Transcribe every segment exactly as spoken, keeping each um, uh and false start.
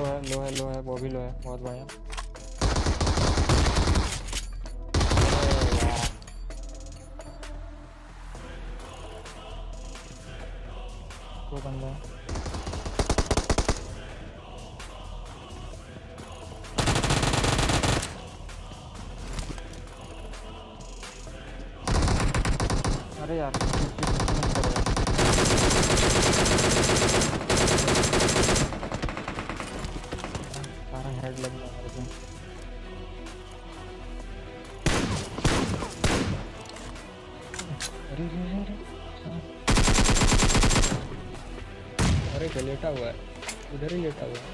लो है लो है लो है वो भी लो है। बहुत बढ़िया। वो बंदा है अरे यार हेड लग गया मेरे को। अरे अरे अरे अरे लेटा हुआ है उधर ही लेटा हुआ है।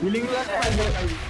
Healing lang.